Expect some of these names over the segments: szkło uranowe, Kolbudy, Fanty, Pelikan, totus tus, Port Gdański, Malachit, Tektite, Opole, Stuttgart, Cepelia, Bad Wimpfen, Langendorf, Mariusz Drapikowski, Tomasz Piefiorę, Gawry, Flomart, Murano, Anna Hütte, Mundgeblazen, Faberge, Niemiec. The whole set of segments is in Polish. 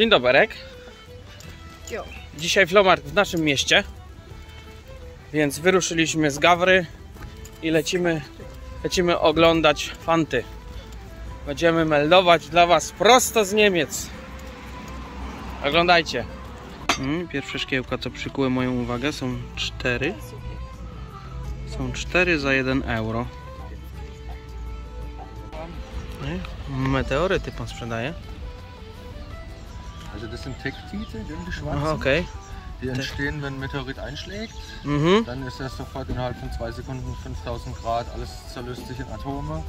Dzień doberek. Dzisiaj Flomart w naszym mieście, więc wyruszyliśmy z Gawry i lecimy oglądać Fanty. Będziemy meldować dla was prosto z Niemiec. Oglądajcie. Pierwsze szkiełka, co przykuły moją uwagę, są 4. Są 4 za 1 euro. Meteoryty pan sprzedaje. Also das sind Tektite, die schwarzen. Aha, okay. Die entstehen, wenn ein Meteorit einschlägt, dann ist das sofort innerhalb von 2 Sekunden 5000 Grad, alles zerlöst sich in Atome.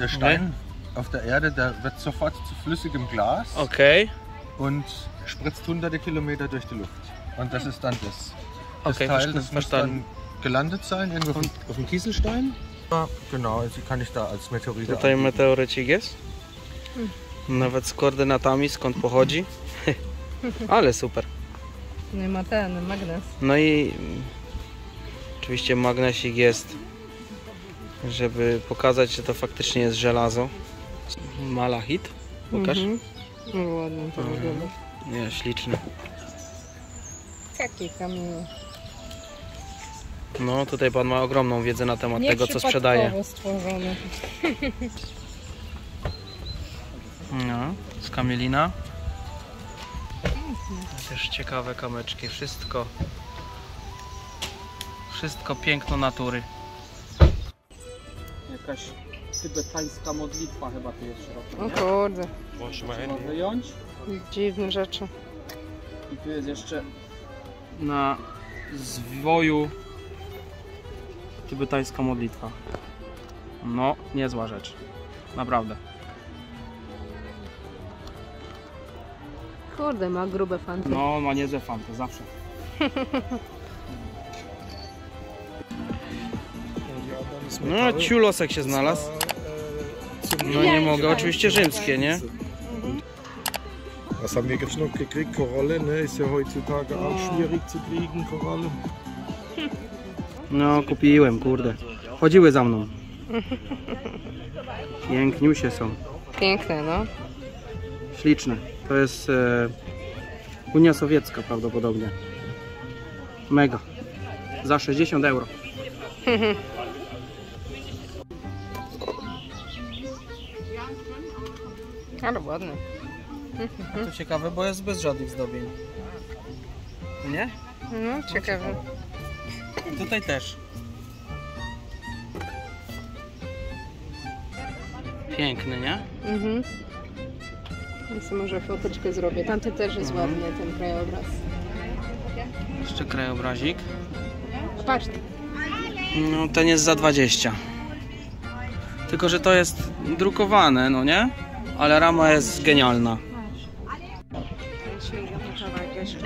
Der Stein auf der Erde, der wird sofort zu flüssigem Glas und spritzt hunderte Kilometer durch die Luft. Und das ist dann das Teil, das muss dann gelandet sein, irgendwo auf dem Kieselstein. Ja, genau, also kann ich da als Meteorit. Tutaj meteorycik jest. Nawet z koordynatami, skąd pochodzi. Ale super. No i ma ten magnes. No i oczywiście magnesik jest, żeby pokazać, że to faktycznie jest żelazo. Malachit, pokaż. No ładnie to wygląda. Nie, śliczny. Taki kamień. No tutaj pan ma ogromną wiedzę na temat tego, co sprzedaje. Stworzone. No, z kamielina. Też ciekawe kamyczki, wszystko piękno natury. Jakaś tybetańska modlitwa chyba tu jest środka. O kurde. Można wyjąć. Dziwne rzeczy. I tu jest jeszcze na zwoju tybetańska modlitwa. No, niezła rzecz. Naprawdę. Kurde, ma grube fanty. No, ma niezłe fanty, zawsze. No, ciulosek się znalazł. No nie mogę, oczywiście rzymskie, nie? Was haben wir jetzt noch gekriegt? Koralle, ne? Ist ja heutzutage auch schwierig zu kriegen, Koralle. No, kupiłem, kurde. Chodziły za mną. Piękniusie są. Piękne, no. Śliczne. To jest Unia Sowiecka prawdopodobnie. Mega. Za 60 euro. Ale ładny. To ciekawe, bo jest bez żadnych zdobień. Nie? No, ciekawe. Tutaj też. Piękny, nie? Mhm. Więc może foteczkę zrobię. Tamty też jest ładny, ten krajobraz. Jeszcze krajobrazik. Patrz. No, ten jest za 20. Tylko, że to jest drukowane, no nie? Ale rama jest genialna.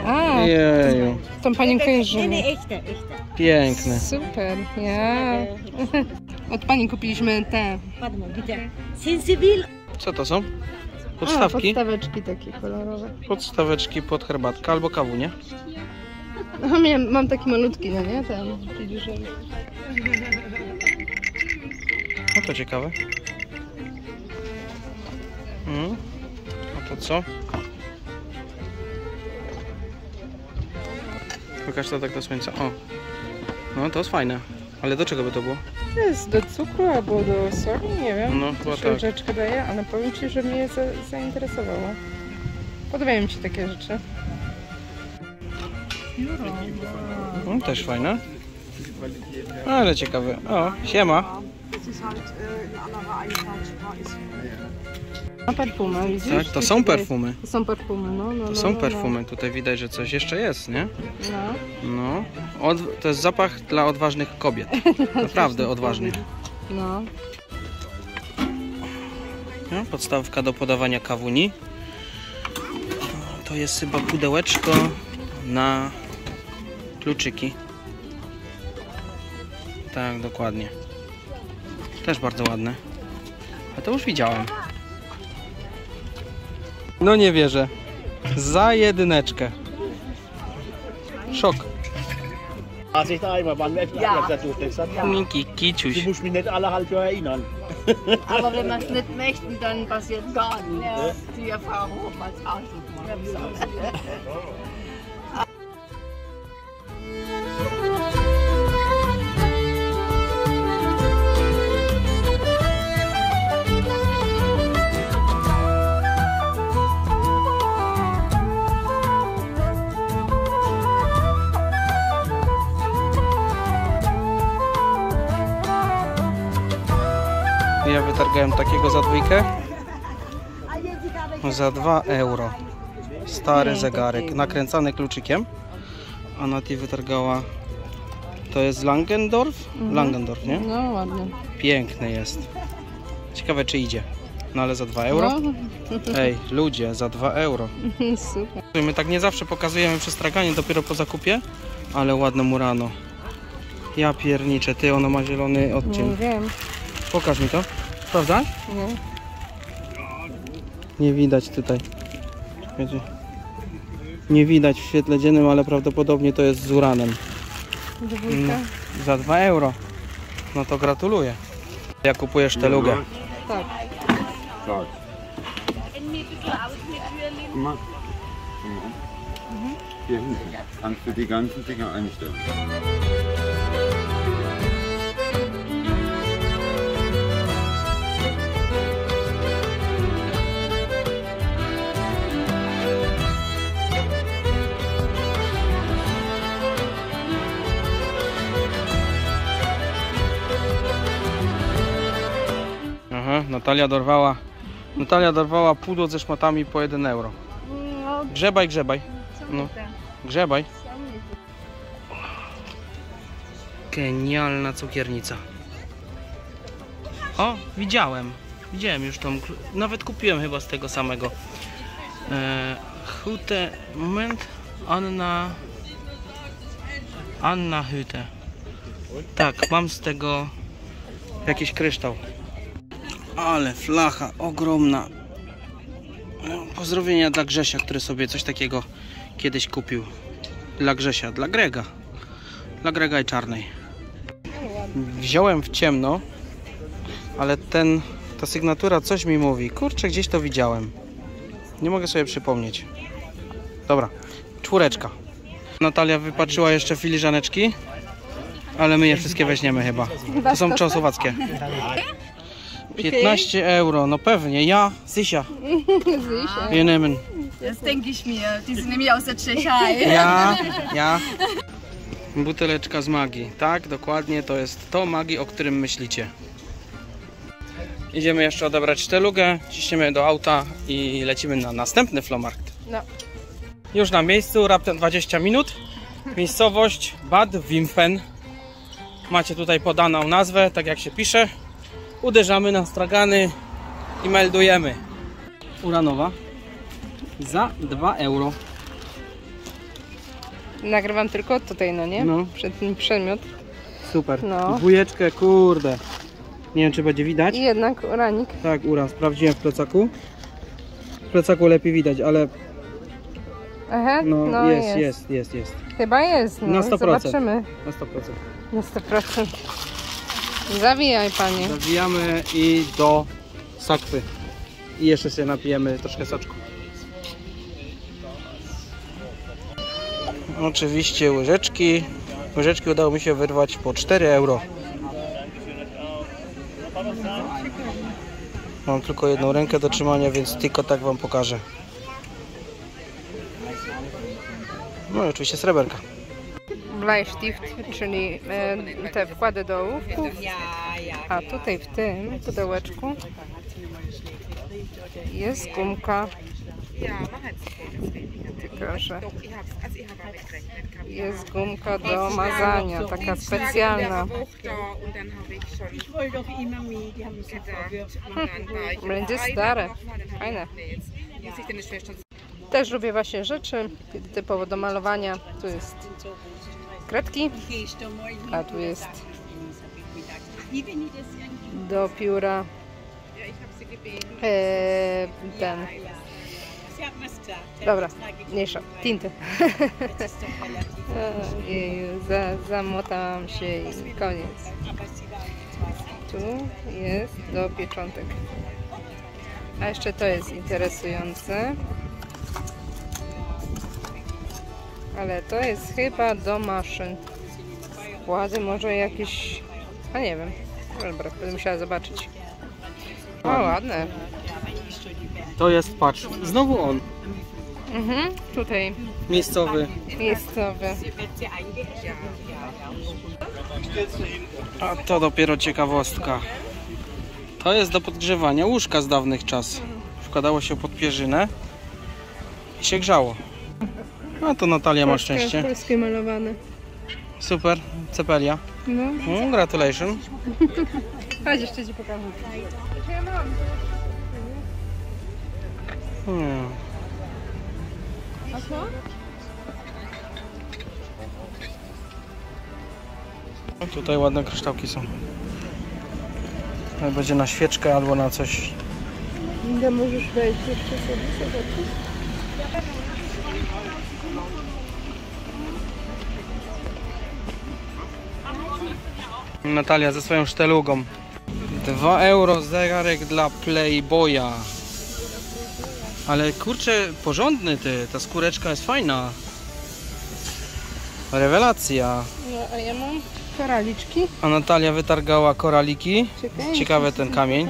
A, jeju. Tą panią kojarzymy. Piękny. Super, ja. Od pani kupiliśmy te. Co to są? Podstawki? A, podstaweczki takie kolorowe. Podstaweczki pod herbatkę albo kawę, nie? No, mam taki malutki, no nie? Tam, no to ciekawe. A to co? Pokaż to tak do słońca. O! No to jest fajne. Ale do czego by to było? To jest do cukru albo do soli, nie wiem. No chyba tak. Rzeczkę daje, ale powiem ci, że mnie zainteresowało. Podobają mi się takie rzeczy. No, też fajne. Ale ciekawe. O, siema. A perfumy, widzisz? Tak, to są perfumy. To są perfumy, no. To są perfumy. Tutaj widać, że coś jeszcze jest, nie? No. No. To jest zapach dla odważnych kobiet. Naprawdę odważnych. No. No. Podstawka do podawania kawuni. To jest chyba pudełeczko na kluczyki. Tak, dokładnie. Też bardzo ładne. A to już widziałem. No nie wierzę. Za jedyneczkę. Szok. Minki, kiciuś. Aber wenn wir es nicht möchten, dann passiert gar nichts. Ja. Die Erfahrung hat man als Arschloch gemacht. Ja wytargałem takiego za dwójkę za 2 euro. Stary zegarek nakręcany kluczykiem, a Nati wytargała, to jest Langendorf? Langendorf, nie? No ładnie. Piękny jest. Ciekawe czy idzie. No ale za 2 euro? No. Ej, ludzie, za 2 euro. Super. My tak nie zawsze pokazujemy przestraganie, dopiero po zakupie, ale ładne Murano. Ja pierniczę, ty, ono ma zielony odcień. Nie wiem. Pokaż mi to. Prawda? Nie. Nie widać tutaj. Wiecie? Nie widać w świetle dziennym, ale prawdopodobnie to jest z uranem. No, za 2 euro. No to gratuluję. Ja kupujesz telugę. Tak. Tak. Natalia dorwała pudło ze szmatami po 1 euro. Grzebaj, grzebaj. No. Grzebaj. Genialna cukiernica. O, widziałem. Widziałem już tą. Nawet kupiłem chyba z tego samego. Hütte. Moment. Anna Hütte. Tak, mam z tego jakiś kryształ. Ale flacha ogromna. No, pozdrowienia dla Grzesia, który sobie coś takiego kiedyś kupił. Dla Grzesia, dla Grega. Dla Grega i Czarnej. Wziąłem w ciemno, ale ta sygnatura coś mi mówi. Kurczę, gdzieś to widziałem. Nie mogę sobie przypomnieć. Dobra, 4. Natalia wypatrzyła jeszcze filiżaneczki, ale my je wszystkie weźmiemy chyba. To są czechosłowackie. 15 okay. Euro, no pewnie, ja, Zysia. Wir nehmen. Das denke ich mir, die sind nämlich aus der Tschechei. Ja. Buteleczka z magii, tak, dokładnie, to jest to magii, o którym myślicie. Idziemy jeszcze odebrać telugę, ciśniemy do auta i lecimy na następny Flomart. No. Już na miejscu, raptem 20 minut. Miejscowość Bad Wimpfen. Macie tutaj podaną nazwę, tak jak się pisze. Uderzamy na stragany i meldujemy. Uranowa za 2 euro. Nagrywam tylko tutaj, no nie? No. Przedmiot. Super. No. Dwójeczkę, kurde. Nie wiem, czy będzie widać. I jednak uranik. Tak, uran. Sprawdziłem w plecaku. W plecaku lepiej widać, ale... Aha, no jest. Chyba jest. No. Na 100%. Zobaczymy. Na 100%. Na 100%. Zawijaj, panie. Zawijamy i do sakwy. I jeszcze się napijemy troszkę soczku. Oczywiście łyżeczki. Łyżeczki udało mi się wyrwać po 4 euro. Mam tylko jedną rękę do trzymania, więc tylko tak wam pokażę. No i oczywiście sreberka. Bleistift, czyli te wkłady do ołówków, a tutaj w tym pudełeczku jest gumka. Proszę. Jest gumka do mazania, taka specjalna. Będzie stare, fajne. Też lubię właśnie rzeczy typowo do malowania. Tu jest kredki, a tu jest do pióra ten. Dobra, mniejsza, tinty. Zamotałam się i koniec. tu jest do pieczątek. A jeszcze to jest interesujące. Ale to jest chyba do maszyn. Składy może jakieś... A nie wiem. Dobra, będę musiała zobaczyć. O, ładne. To jest, patrz, znowu on. Mhm, tutaj. Miejscowy. Miejscowy. A to dopiero ciekawostka. To jest do podgrzewania łóżka z dawnych czasów. Wkładało się pod pierzynę i się grzało. No to Natalia ma szczęście. Polskie malowane. Super, Cepelia. No. Gratulation. Chodź, jeszcze ci pokażę. A co? No, tutaj ładne kryształki są. Będzie na świeczkę albo na coś. Inga, możesz wejść jeszcze sobie zobaczyć. Natalia ze swoją sztelugą. 2 euro zegarek dla Playboya. Ale kurczę, porządny ty, ta skóreczka jest fajna. Rewelacja. No, a ja mam koraliczki. A Natalia wytargała koraliki. Czekaj, ciekawe ten kamień.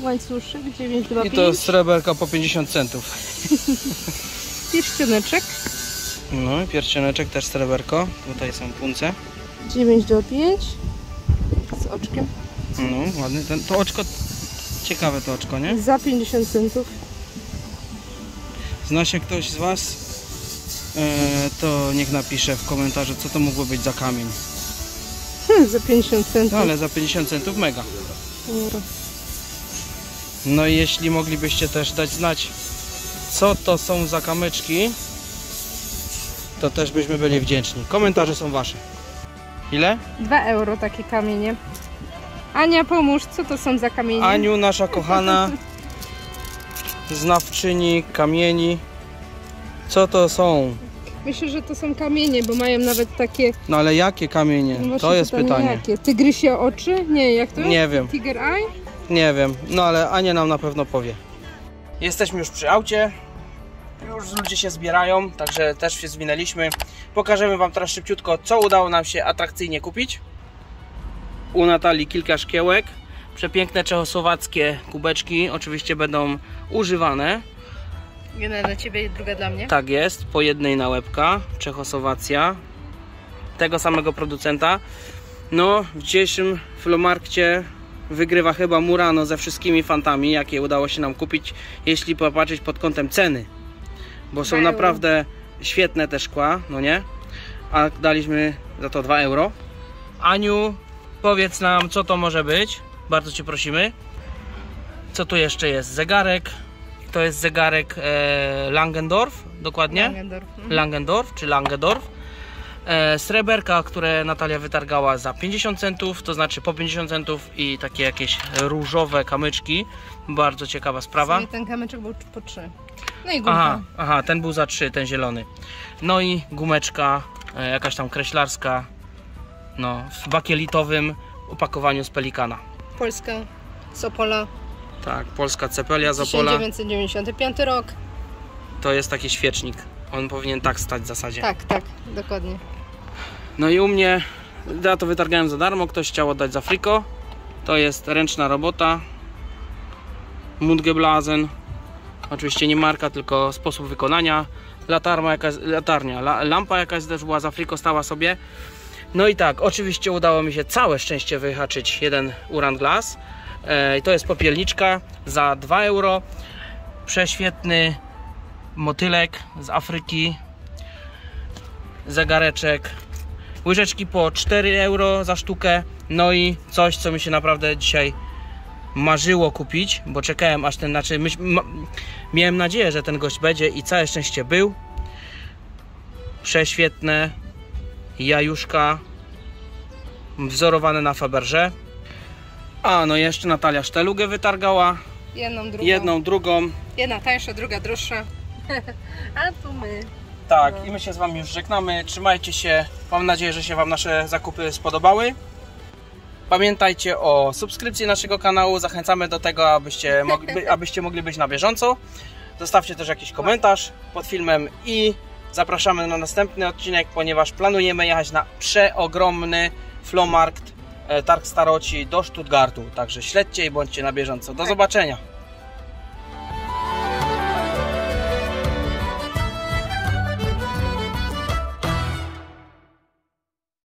Łańcuszek 925. I to sreberka po 50 centów. Pierścioneczek. No i pierścioneczek też sreberko. Tutaj są punce. 925. Z oczkiem. No ładny ten, to oczko. Ciekawe to oczko, nie? Za 50 centów. Zna się ktoś z was? To niech napisze w komentarzu, co to mogło być za kamień. Za 50 centów. No, ale za 50 centów mega. No i jeśli moglibyście też dać znać, co to są za kamyczki, to też byśmy byli wdzięczni. Komentarze są wasze. Ile? 2 euro takie kamienie. Ania, pomóż, co to są za kamienie? Aniu, nasza kochana znawczyni kamieni. Co to są? Myślę, że to są kamienie, bo mają nawet takie... No ale jakie kamienie? No to jest pytanie. Jakie? Tygrysie oczy? Nie, jak to? Nie wiem. Tiger eye? Nie wiem, no ale Ania nam na pewno powie. Jesteśmy już przy aucie. Już ludzie się zbierają, także też się zwinęliśmy. Pokażemy wam teraz szybciutko, co udało nam się atrakcyjnie kupić. U Natalii kilka szkiełek, przepiękne czechosłowackie kubeczki, oczywiście będą używane. Jedna dla ciebie i druga dla mnie. Tak jest, po jednej nałebka, Czechosłowacja, tego samego producenta. No, w dzisiejszym Flomarkcie wygrywa chyba Murano ze wszystkimi fantami, jakie udało się nam kupić, jeśli popatrzeć pod kątem ceny. Bo są naprawdę świetne te szkła, no nie? A daliśmy za to 2 euro. Aniu, powiedz nam, co to może być. Bardzo cię prosimy. Co tu jeszcze jest? Zegarek. To jest zegarek Langendorf, dokładnie? Langendorf. Langendorf, czy Langendorf. Sreberka, które Natalia wytargała za 50 centów, to znaczy po 50 centów i takie jakieś różowe kamyczki. Bardzo ciekawa sprawa. I ten kamyczek był po 3. No i gumka. Aha, ten był za 3, ten zielony. No i gumeczka, jakaś tam kreślarska. No, w bakielitowym opakowaniu z Pelikana. Polska z Opola. Tak, polska Cepelia z Opola. 1995 rok. To jest taki świecznik. On powinien tak stać w zasadzie. Tak, tak, dokładnie. No i u mnie, ja to wytargałem za darmo, ktoś chciał oddać za friko. To jest ręczna robota. Mundgeblazen. Oczywiście nie marka, tylko sposób wykonania. Lampa jakaś też była za friko, stała sobie. No i tak, oczywiście udało mi się całe szczęście wyhaczyć jeden uran glas. To jest popielniczka za 2 euro. Prześwietny motylek z Afryki. Zegareczek. Łyżeczki po 4 euro za sztukę. No i coś, co mi się naprawdę dzisiaj marzyło kupić, bo czekałem aż ten, znaczy miałem nadzieję, że ten gość będzie i całe szczęście był. Prześwietne jajuszka wzorowane na Faberge. A no jeszcze Natalia sztelugę wytargała. Jedną, drugą. Jedna tańsza, druga droższa. A tu my. Tak, no. I my się z wami już żegnamy. Trzymajcie się. Mam nadzieję, że się wam nasze zakupy spodobały. Pamiętajcie o subskrypcji naszego kanału. Zachęcamy do tego, abyście mogli być na bieżąco. Zostawcie też jakiś komentarz pod filmem i zapraszamy na następny odcinek, ponieważ planujemy jechać na przeogromny Flomart, targ staroci do Stuttgartu. Także śledźcie i bądźcie na bieżąco. Do zobaczenia!